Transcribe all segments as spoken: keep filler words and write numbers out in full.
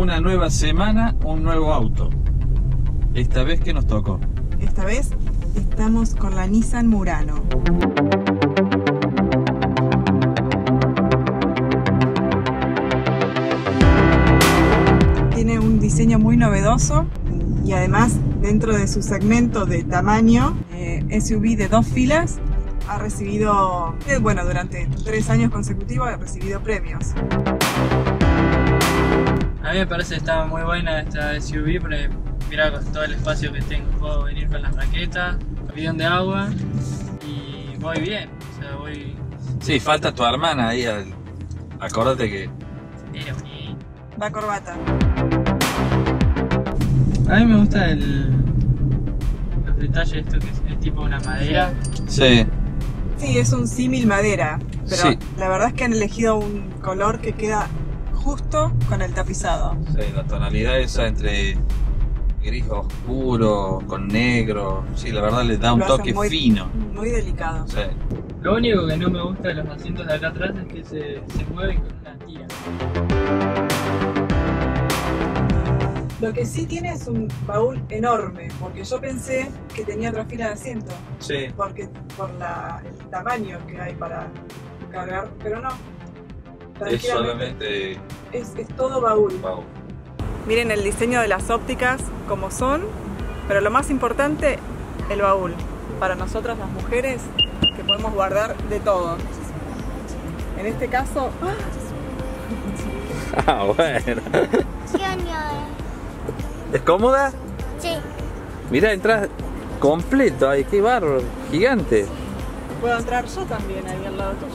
una nueva semana, un nuevo auto. Esta vez, ¿qué nos tocó? Esta vez estamos con la Nissan Murano. Tiene un diseño muy novedoso y además dentro de su segmento de tamaño eh, S U V de dos filas ha recibido, bueno, durante tres años consecutivos ha recibido premios. A mí me parece que está muy buena esta S U V porque mirá con todo el espacio que tengo, puedo venir con las raquetas, bidón de agua y voy bien, o sea, voy... Sí, falta tu hermana ahí, al... acordate que... Va corbata. A mí me gusta el... los detalles estos que es, es tipo una madera. Sí. Sí, es un símil madera, pero sí. La verdad es que han elegido un color que queda justo con el tapizado. Sí, la tonalidad esa entre gris oscuro con negro, sí, la verdad le da un toque muy fino. Muy delicado. Sí. Lo único que no me gusta de los asientos de acá atrás es que se, se mueven con una tira. Lo que sí tiene es un baúl enorme, porque yo pensé que tenía otra fila de asiento. Sí. Porque por la, el tamaño que hay para cargar, pero no. Es solamente... Es, es todo baúl. baúl. Miren el diseño de las ópticas como son, pero lo más importante, el baúl. Para nosotras las mujeres, que podemos guardar de todo. En este caso... Ah, bueno. ¿Es cómoda? Sí. Mirá, entras completo, ay, qué bárbaro, gigante. Puedo entrar yo también ahí al lado tuyo.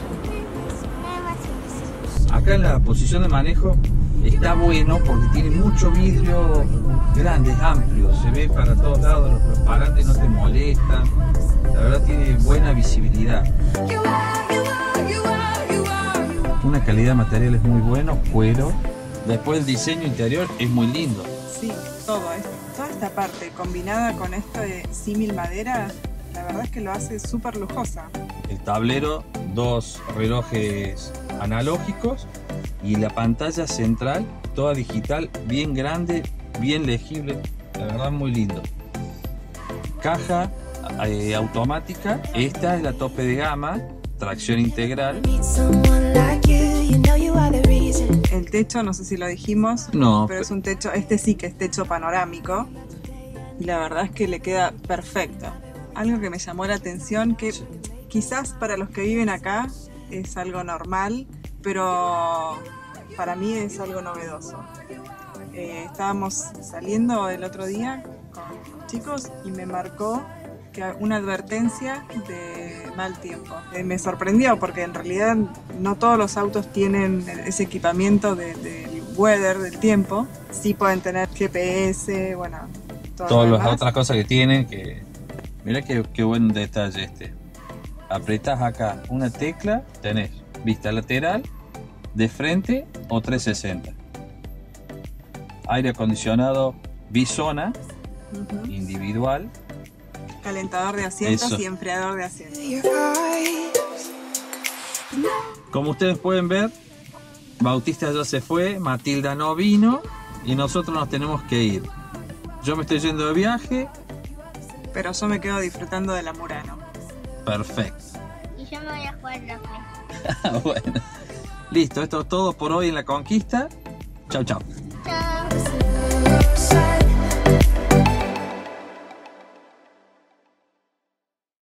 Acá en la posición de manejo está bueno porque tiene mucho vidrio grande, amplio, se ve para todos lados, los transparentes no te molestan, la verdad tiene buena visibilidad. Una calidad de material es muy bueno, cuero. Después el diseño interior es muy lindo. Sí, todo esto, toda esta parte combinada con esto de símil madera, la verdad es que lo hace súper lujosa. El tablero, dos relojes analógicos y la pantalla central, toda digital, bien grande, bien legible, la verdad muy lindo. Caja eh, automática, esta es la tope de gama, tracción integral. El techo, no sé si lo dijimos, no, pero es un techo, este sí que es techo panorámico y la verdad es que le queda perfecto. Algo que me llamó la atención, que sí, quizás para los que viven acá es algo normal, pero para mí es algo novedoso. Eh, estábamos saliendo el otro día con los chicos y me marcó una advertencia de mal tiempo. Me sorprendió porque en realidad no todos los autos tienen ese equipamiento del de weather, del tiempo. Sí pueden tener G P S, bueno, todas las otras cosas que tienen. Que... Mirá qué, qué buen detalle este. Apretás acá una tecla, tenés vista lateral, de frente o trescientos sesenta. Aire acondicionado bisona, uh-huh, individual. Calentador de asientos. Eso. Y enfriador de asientos. Como ustedes pueden ver, Bautista ya se fue, Matilda no vino y nosotros nos tenemos que ir. Yo me estoy yendo de viaje. Pero yo me quedo disfrutando de la Murano. Perfecto. Y yo me voy a jugar la play. Bueno. Listo, esto es todo por hoy en La Conquista. Chau, chau. Chau.